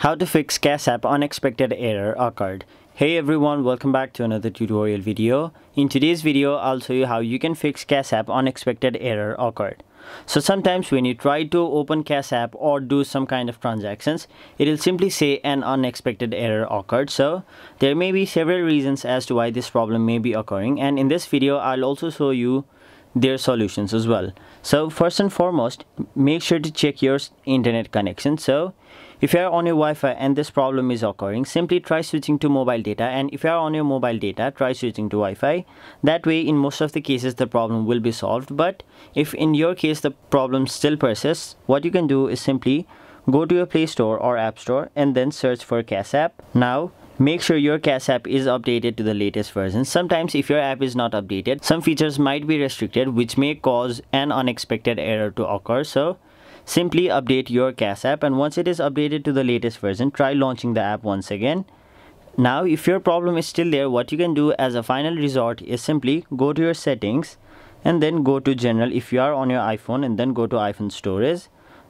How to fix Cash App unexpected error occurred. Hey everyone, welcome back to another tutorial video. In today's video, I'll show you how you can fix Cash App unexpected error occurred. So sometimes when you try to open Cash App or do some kind of transactions, it'll simply say an unexpected error occurred. So there may be several reasons as to why this problem may be occurring, and in this video I'll also show you their solutions as well. So first and foremost, make sure to check your internet connection. So if you are on your Wi-Fi and this problem is occurring, simply try switching to mobile data, and if you are on your mobile data, try switching to Wi-Fi. That way, in most of the cases, the problem will be solved. But if in your case the problem still persists, what you can do is simply go to your Play Store or App Store and then search for Cash App. Now make sure your Cash App is updated to the latest version. Sometimes if your app is not updated, some features might be restricted, which may cause an unexpected error to occur. So simply update your Cash App, and once it is updated to the latest version, try launching the app once again. Now if your problem is still there, what you can do as a final resort is simply go to your settings and then go to general if you are on your iPhone, and then go to iPhone storage.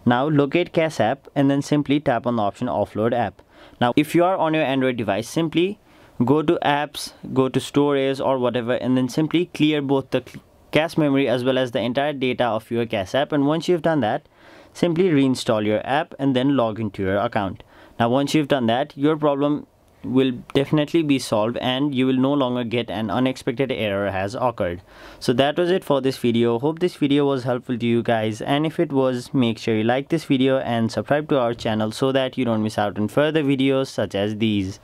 Now locate Cash App and then simply tap on the option offload app. Now if you are on your Android device, simply go to apps, go to storage or whatever, and then simply clear both the cache memory as well as the entire data of your Cash App. And once you've done that, simply reinstall your app and then log into your account. Now once you've done that, your problem will definitely be solved and you will no longer get an unexpected error has occurred. So that was it for this video. Hope this video was helpful to you guys, and if it was, make sure you like this video and subscribe to our channel so that you don't miss out on further videos such as these.